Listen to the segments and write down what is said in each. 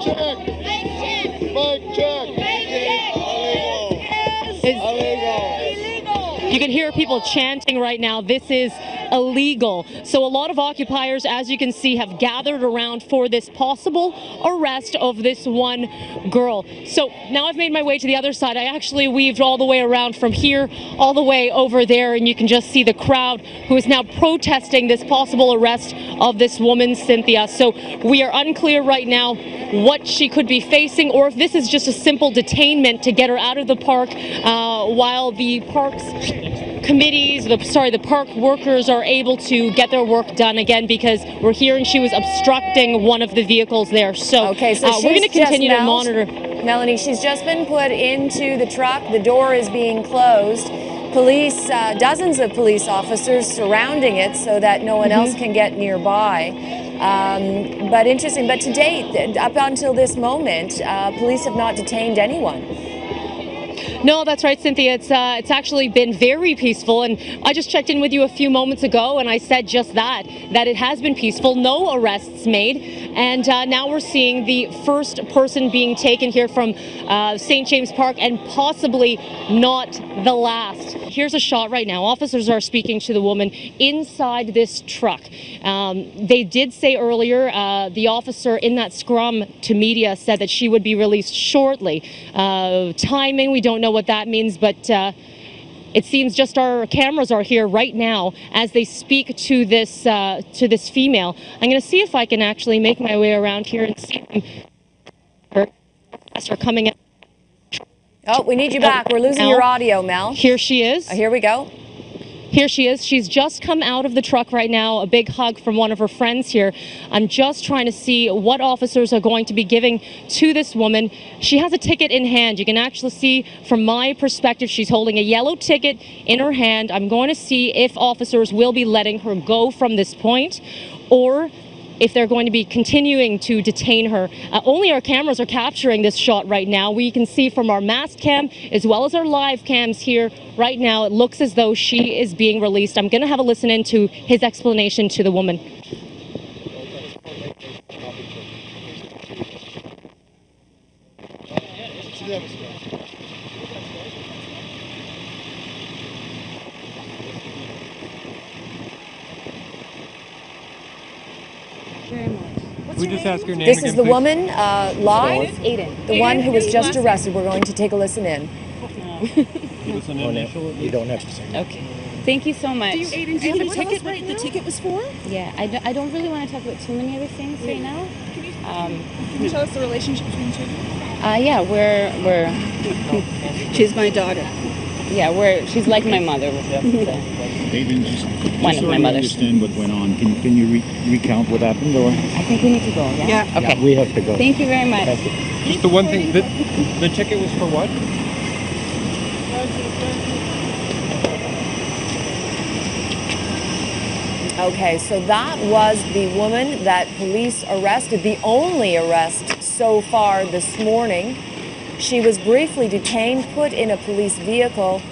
check. Mic check. Mic check. Mic check. Illegal. You can hear people chanting right now, this is illegal. So a lot of occupiers, as you can see, have gathered around for this possible arrest of this one girl. So now I've made my way to the other side. I actually weaved all the way around from here all the way over there, and you can just see the crowd who is now protesting this possible arrest of this woman, Cynthia. So we are unclear right now what she could be facing, or if this is just a simple detainment to get her out of the park while the park's committees, the park workers are able to get their work done again, because we're hearing she was obstructing one of the vehicles there. So, we're going to continue to monitor. Melanie, she's just been put into the truck. The door is being closed. Police, dozens of police officers surrounding it so that no one else can get nearby. But interesting, but to date, up until this moment, police have not detained anyone. No, that's right, Cynthia. It's actually been very peaceful, and I just checked in with you a few moments ago, and I said just that, that it has been peaceful, no arrests made, and now we're seeing the first person being taken here from St. James Park, and possibly not the last. Here's a shot right now. Officers are speaking to the woman inside this truck. They did say earlier, the officer in that scrum to media said that she would be released shortly. Timing, we don't know what that means, but it seems just our cameras are here right now as they speak to this female. I'm going to see if I can actually make my way around here and see her coming in. Oh, we need you back. We're losing your audio, Mel. Here she is. Here we go. Here she is. She's just come out of the truck right now. A big hug from one of her friends here. I'm just trying to see what officers are going to be giving to this woman. She has a ticket in hand. You can actually see from my perspective, she's holding a yellow ticket in her hand. I'm going to see if officers will be letting her go from this point, or if they're going to be continuing to detain her. Only our cameras are capturing this shot right now. We can see from our masked cam as well as our live cams here right now, it looks as though she is being released. I'm going to have a listen in to his explanation to the woman. We just ask your name. This is the woman, live, the one who was just arrested. We're going to take a listen in. You don't have to say. Okay. Thank you so much. Do you, Aiden, do you have a ticket? Right, the ticket was for? Yeah, I don't really want to talk about too many other things right now. Can you tell us the relationship between children? Yeah, we're she's my daughter. Yeah, she's like my mother. Aiden, just sort of understand what went on. Can you recount what happened? Or? I think we need to go, yeah? Okay. Yeah, we have to go. Thank you very much. Just the one thing, the ticket was for what? Okay, so that was the woman that police arrested, the only arrest so far this morning. She was briefly detained, put in a police vehicle,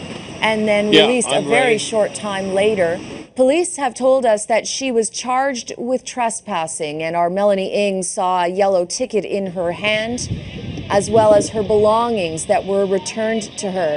and then released a very short time later. Police have told us that she was charged with trespassing, and our Melanie Ng saw a yellow ticket in her hand, as well as her belongings that were returned to her.